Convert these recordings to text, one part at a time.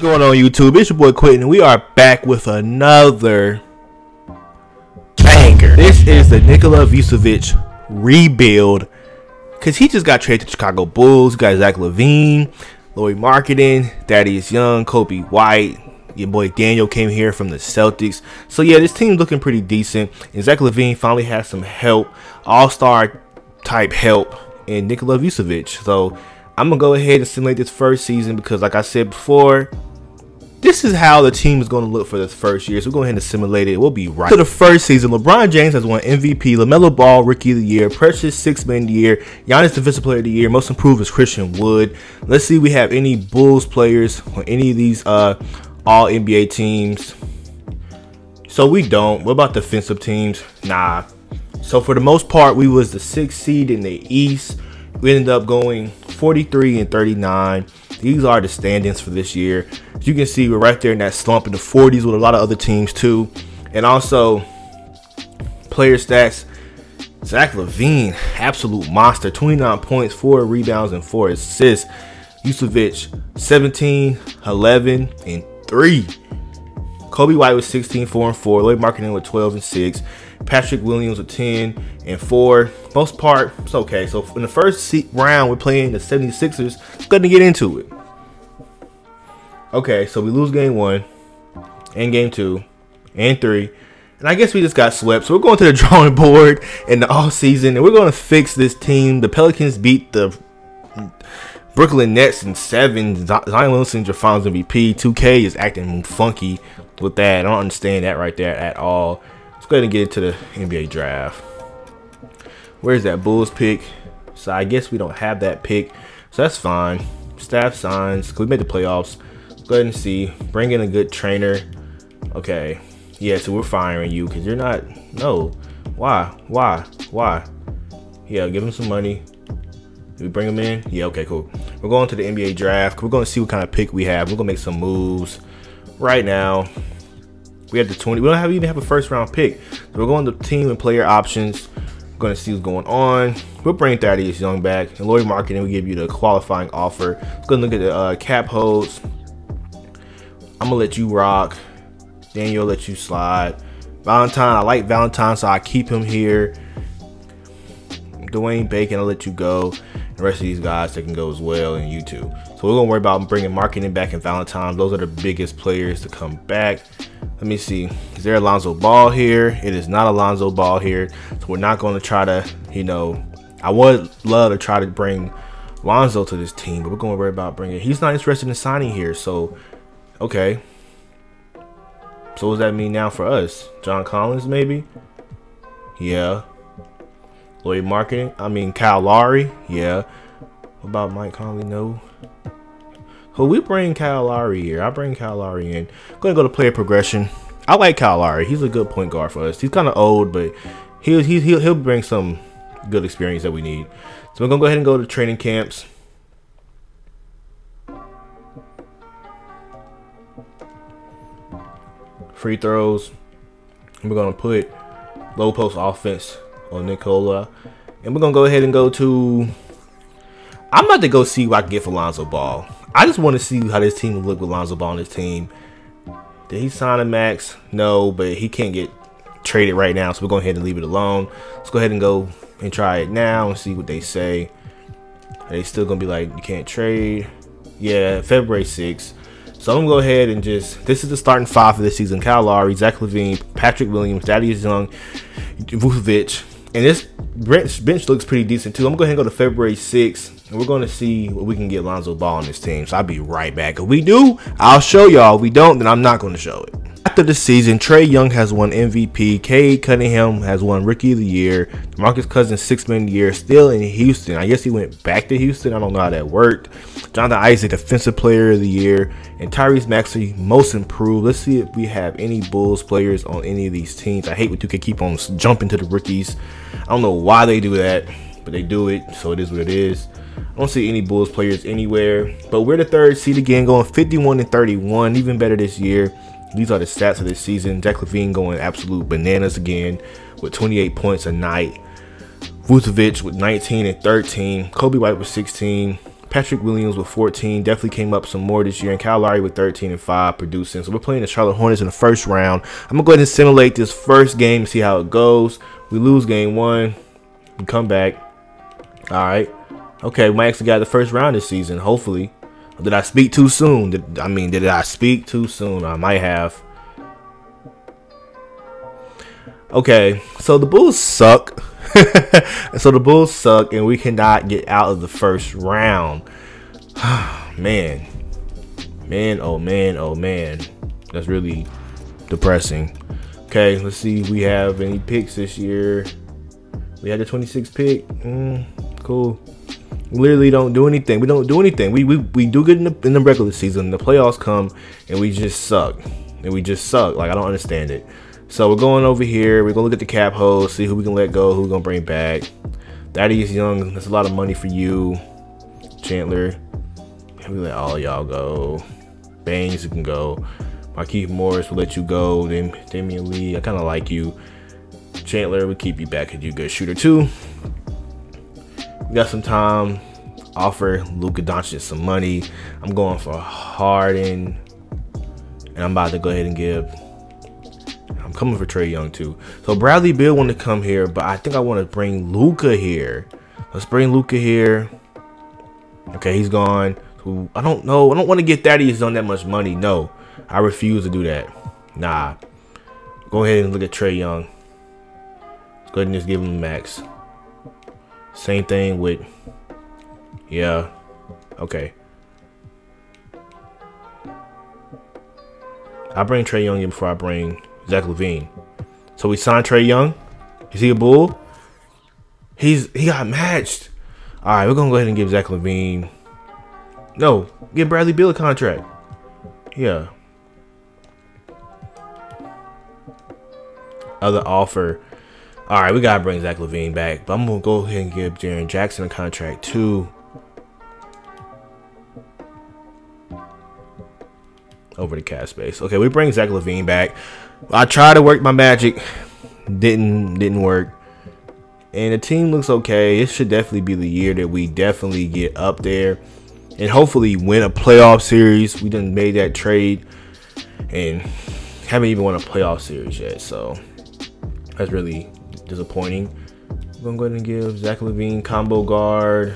What's going on, YouTube? It's your boy Quentin, and we are back with another banger. This is the Nikola Vucevic rebuild, because he just got traded to Chicago Bulls. You got Zach LaVine, Lloyd Marketing, Thaddeus Young, Kobe White. Your boy Daniel came here from the Celtics. So yeah, this team's looking pretty decent, and Zach LaVine finally has some help, all-star type help, and Nikola Vucevic. So I'm going to go ahead and simulate this first season because, like I said before, this is how the team is going to look for this first year. So we'll go ahead and simulate it. We'll be right. So the first season, LeBron James has won MVP, LaMelo Ball Rookie of the Year, Precious Sixth Man of the Year, Giannis Defensive Player of the Year, most improved is Christian Wood. Let's see if we have any Bulls players on any of these all-NBA teams. So we don't. What about defensive teams? Nah. So for the most part, we was the 6th seed in the East. We ended up going 43 and 39. These are the standings for this year. As you can see, we're right there in that slump in the 40s with a lot of other teams too. And also player stats, Zach LaVine, absolute monster, 29 points, 4 rebounds and 4 assists. Vucevic 17 11 and 3. Kobe White with 16 4 and 4. Lloyd Marketing with 12 and 6. Patrick Williams with 10 and 4. Most part, it's okay. So in the first round, we're playing the 76ers. Going to get into it. Okay, so we lose game 1 and game 2 and 3, and I guess we just got swept. So we're going to the drawing board in the offseason, and we're going to fix this team. The Pelicans beat the Brooklyn Nets in 7. Zion Williamson, your Finals MVP. 2K is acting funky with that. I don't understand that right there at all. Let's go ahead and get into the NBA draft. Where's that Bulls pick? So I guess we don't have that pick, so that's fine. Staff signs, because we made the playoffs. Let's go ahead and see. Bring in a good trainer. Okay. Yeah, so we're firing you because you're not. No. Why? Yeah, give him some money. Did we bring him in? Yeah, okay, cool. We're going to the NBA draft. We're going to see what kind of pick we have. We're going to make some moves. Right now, we have the 20. We don't even have a first round pick. So we're going to team and player options. We're going to see what's going on. We'll bring Thaddeus Young back. And Lauri Markkanen will give you the qualifying offer. Let's go look at the cap holds. I'm going to let you rock. Daniel, let you slide. Valentine, I like Valentine, so I keep him here. Dwayne Bacon, I'll let you go. The rest of these guys, they can go as well, and you too. So we're going to worry about bringing Marketing back and Valentine. Those are the biggest players to come back. Let me see. Is there Alonzo Ball here? It is not Alonzo Ball here. So we're not going to try to, you know, I would love to try to bring Lonzo to this team, but we're going to worry about bringing. He's not interested in signing here. So, okay. So what does that mean now for us? John Collins, maybe? Yeah. Lloyd Marketing. I mean, Kyle Lowry. Yeah. What about Mike Conley? No. So we bring Kyle Lowry here. I bring Kyle Lowry in. I'm going to go to player progression. I like Kyle Lowry. He's a good point guard for us. He's kind of old, but he'll bring some good experience that we need. So we're going to go ahead and go to training camps. Free throws. We're going to put low post offense on Nikola. And we're going to go ahead and go to... I'm about to go see what I can get for Lonzo Ball. I just want to see how this team will look with Lonzo Ball on this team. Did he sign a max? No, but he can't get traded right now, so we're going ahead and leave it alone. Let's go ahead and go and try it now and see what they say. Are they still going to be like, you can't trade? Yeah, February 6th. So I'm going to go ahead and just, this is the starting 5 for this season. Kyle Lowry, Zach LaVine, Patrick Williams, Thaddeus Young, Vucevic. And this bench looks pretty decent too. I'm going to go ahead and go to February 6th. And we're going to see what we can get Lonzo Ball on this team. So I'll be right back. If we do, I'll show y'all. If we don't, then I'm not going to show it. After the season, Trey Young has won MVP. K Cunningham has won Rookie of the Year. Marcus Cousins, Sixth Man of the Year, still in Houston. I guess he went back to Houston. I don't know how that worked. Jonathan Isaac, Defensive Player of the Year. And Tyrese Maxley, most improved. Let's see if we have any Bulls players on any of these teams. I hate when 2K keep on jumping to the rookies. I don't know why they do that, but they do it, so it is what it is. I don't see any Bulls players anywhere. But we're the 3rd seed again, going 51 and 31, even better this year. These are the stats of this season. Zach LaVine going absolute bananas again with 28 points a night. Vucevic with 19 and 13. Kobe White with 16. Patrick Williams with 14, definitely came up some more this year, and Kyle Lowry with 13 and 5 producing. So we're playing the Charlotte Hornets in the first round. I'm going to go ahead and simulate this first game, see how it goes. We lose game one, we come back. All right. Okay, we might actually got the first round this season, hopefully. Did I speak too soon? Did I speak too soon? I might have. Okay, so the Bulls suck. So the Bulls suck, and we cannot get out of the first round. Man. Man, oh man, oh man. That's really depressing. Okay, let's see if we have any picks this year. We had the 26th pick. Cool. We literally don't do anything. We don't do anything. We do good in the regular season. The playoffs come, and we just suck. And we just suck. Like, I don't understand it. So we're going over here. We're going to look at the cap holes, see who we can let go, who we're going to bring back. Thaddeus Young, that's a lot of money for you. Chandler, we let all y'all go. Baines, you can go. Marquise Morris, we'll let you go. Then Damian Lee, I kind of like you. Chandler, we'll keep you back because you're a good shooter too. We got some time. Offer Luka Doncic some money. I'm going for Harden. And I'm about to go ahead and give. I'm coming for Trey Young too. So Bradley Beal want to come here, but I think I want to bring Luka here. Let's bring Luka here. Okay, he's gone. So I don't know. I don't want to get Thaddeus on that much money. No, I refuse to do that. Nah. Go ahead and look at Trey Young. Let's go ahead and just give him max. Same thing with, yeah, okay. I bring Trey Young in before I bring Zach LaVine. So we signed Trey Young. Is he a Bull? He got matched. All right, we're gonna go ahead and give Zach LaVine. No, give Bradley Beal a contract. Yeah. Other offer. All right, we got to bring Zach LaVine back. But I'm going to go ahead and give Jaren Jackson a contract, too. Over the cap space. Okay, we bring Zach LaVine back. I tried to work my magic. Didn't work. And the team looks okay. It should definitely be the year that we definitely get up there. And hopefully win a playoff series. We done made that trade. And haven't even won a playoff series yet. So, that's really disappointing. I'm gonna go ahead and give Zach LaVine combo guard.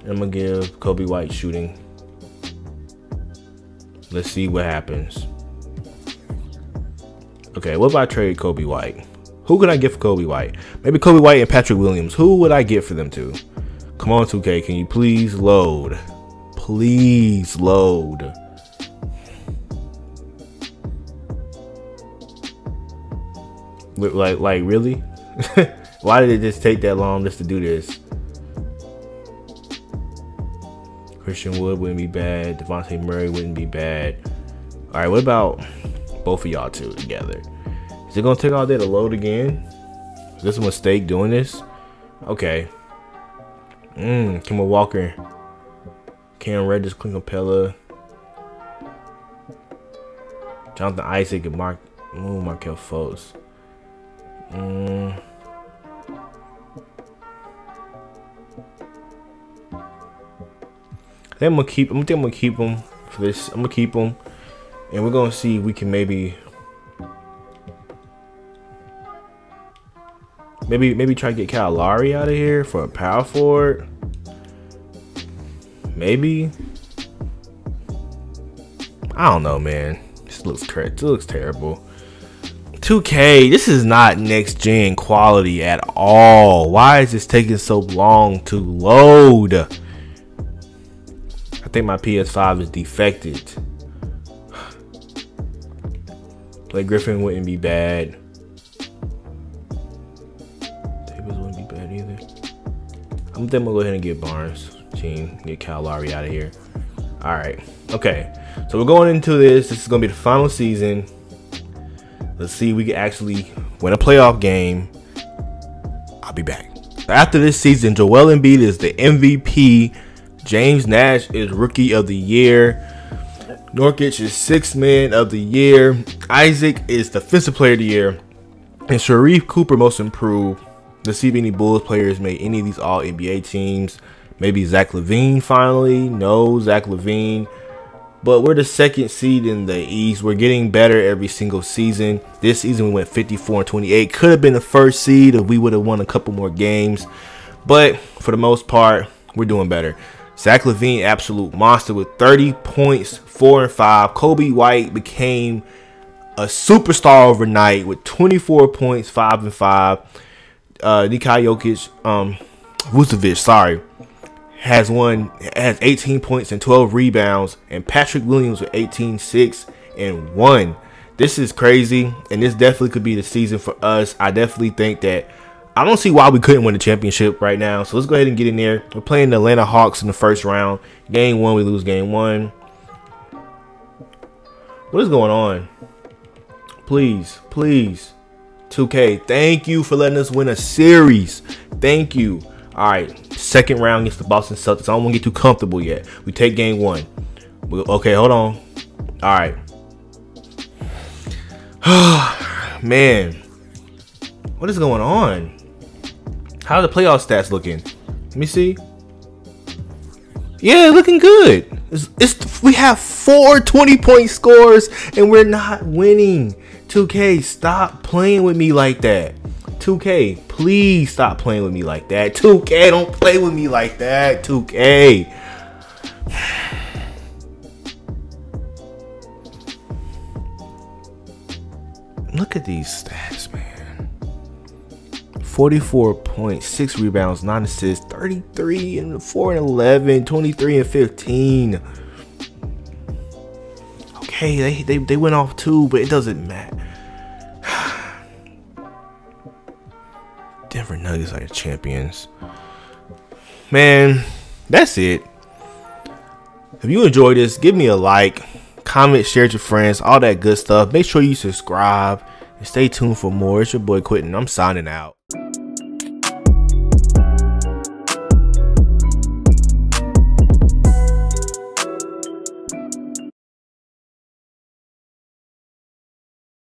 And I'm gonna give Kobe White shooting. Let's see what happens. Okay, what if I trade Kobe White? Who could I get for Kobe White? Maybe Kobe White and Patrick Williams. Who would I get for them two? Come on, 2K, can you please load? Please load. Like really? Why did it just take that long just to do this? Christian Wood wouldn't be bad. Devontae Murray wouldn't be bad. All right, what about both of y'all two together? Is it gonna take all day to load again? Is this a mistake doing this? Okay. Kemba Walker, Cam Reddish, Clint Capella, Jonathan Isaac, and Markelle Fultz. I think I'm gonna keep him for this. I'm gonna keep him, and we're gonna see if we can maybe try to get Kyle Lowry out of here for a power forward. Maybe, I don't know, man. This looks correct. It looks terrible. 2K, this is not next gen quality at all. Why is this taking so long to load? I think my PS5 is defected. Blake Griffin wouldn't be bad. Davis wouldn't be bad either. I'm gonna go ahead and get Barnes. Team, get Kyle Lowry out of here. All right, okay. So we're going into this. This is gonna be the final season. Let's see if we can actually win a playoff game. I'll be back. After this season, Joel Embiid is the MVP. James Nash is Rookie of the Year. Nurkic is Sixth Man of the Year. Isaac is Defensive Player of the Year. And Sharif Cooper Most Improved. Let's see if any Bulls players made any of these All-NBA teams. Maybe Zach LaVine finally. No, Zach LaVine. But we're the second seed in the East. We're getting better every single season. This season we went 54-28. Could have been the first seed if we would have won a couple more games. But for the most part, we're doing better. Zach LaVine, absolute monster with 30 points, 4 and 5. Kobe White became a superstar overnight with 24 points, 5 and 5. Nikola Vucevic, has 18 points and 12 rebounds, and Patrick Williams with 18, 6 and 1. This is crazy, and this definitely could be the season for us. I definitely think that I don't see why we couldn't win the championship right now. So let's go ahead and get in there. We're playing the Atlanta Hawks in the first round. Game one, we lose game one. What is going on? Please, please. 2K, thank you for letting us win a series. Thank you. All right, second round against the Boston Celtics. I don't want to get too comfortable yet. We take game one. Okay, hold on. All right. Man, what is going on? How are the playoff stats looking? Let me see. Yeah, looking good. We have four 20-point scores, and we're not winning. 2K, stop playing with me like that. 2K, please stop playing with me like that. 2K, don't play with me like that. 2K. Look at these stats, man. 44 points, 6 rebounds, 9 assists, 33 and 4 and 11, 23 and 15. Okay, they went off too, but it doesn't matter. Denver Nuggets are the champions. Man, that's it. If you enjoyed this, give me a like, comment, share it with your friends, all that good stuff. Make sure you subscribe and stay tuned for more. It's your boy Quentin. I'm signing out.